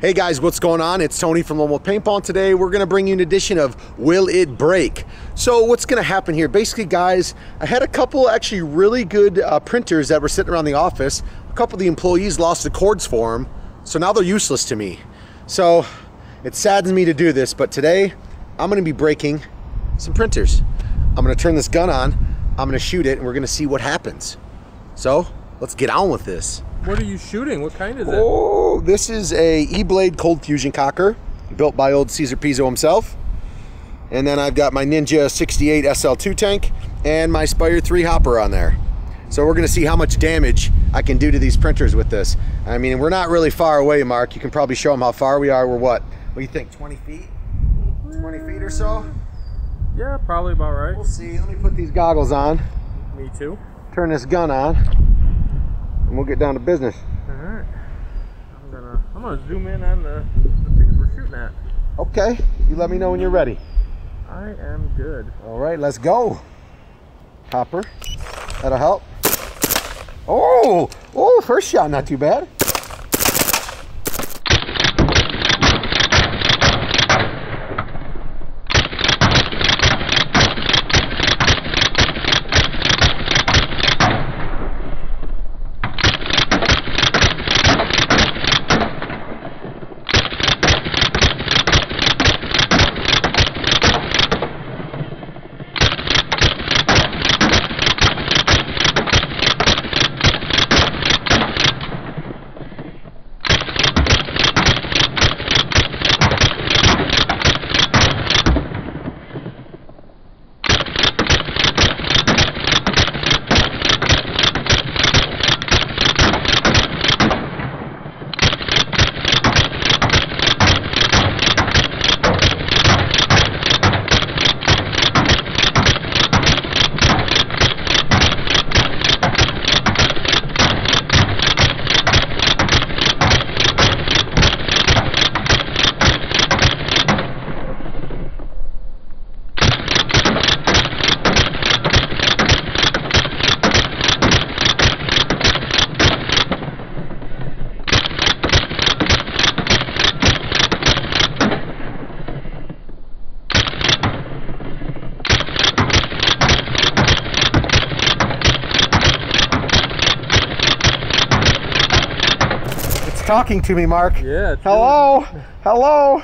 Hey guys, what's going on? It's Tony from Lomo Paintball, and today we're gonna bring you an edition of Will It Break? So what's gonna happen here? Basically guys, I had a couple actually really good printers that were sitting around the office. A couple of the employees lost the cords for them, so now they're useless to me. So it saddens me to do this, but today I'm gonna be breaking some printers. I'm gonna turn this gun on, I'm gonna shoot it, and we're gonna see what happens. So let's get on with this. What are you shooting? What kind is it? Oh, this is a E-Blade cold fusion cocker built by old Caesar Pizzo himself. And then I've got my Ninja 68 SL2 tank and my Spire 3 hopper on there. So we're gonna see how much damage I can do to these printers with this. I mean, we're not really far away, Mark. You can probably show them how far we are. We're what do you think, 20 feet? 20 feet or so? Yeah, probably about right. We'll see. Let me put these goggles on. Me too. Turn this gun on. And we'll get down to business. All right. I'm gonna zoom in on the things we're shooting at. Okay. You let me know when you're ready. I am good. All right. Let's go. Hopper. That'll help. Oh! Oh! First shot, not too bad. Talking to me, Mark. Yeah. Hello. Good. Hello.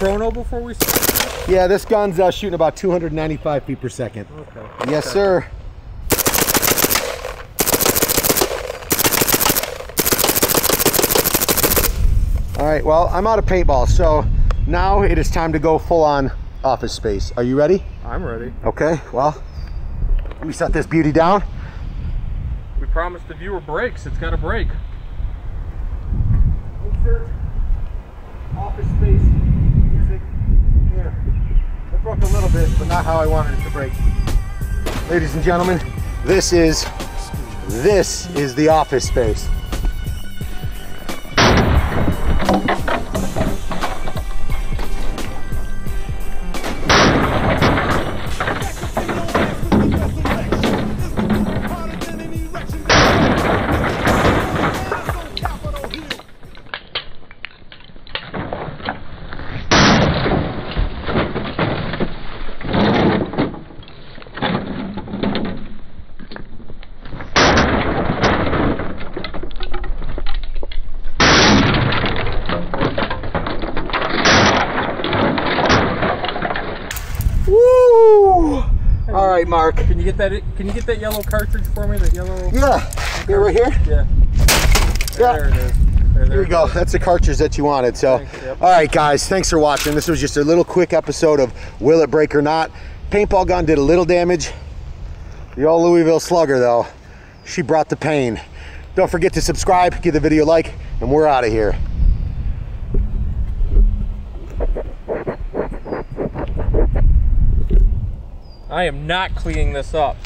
Chrono before we start? Yeah, this gun's shooting about 295 feet per second. Okay. Yes, sir. All right, well, I'm out of paintball, so now it is time to go full on office space. Are you ready? I'm ready. Okay, well, we set this beauty down. We promised the viewer brakes. It's got a break. Insert office space. It broke a little bit, but not how I wanted it to break. Ladies and gentlemen, this is the office space. Mark, can you get that? Can you get that yellow cartridge for me? That yellow. Yeah. Yeah, right here. Yeah. Yeah. There it is. There we go. That's the cartridge that you wanted. So, yep. All right, guys. Thanks for watching. This was just a little quick episode of Will It Break or Not? Paintball gun did a little damage. The old Louisville Slugger, though, she brought the pain. Don't forget to subscribe, give the video a like, and we're out of here. I am not cleaning this up.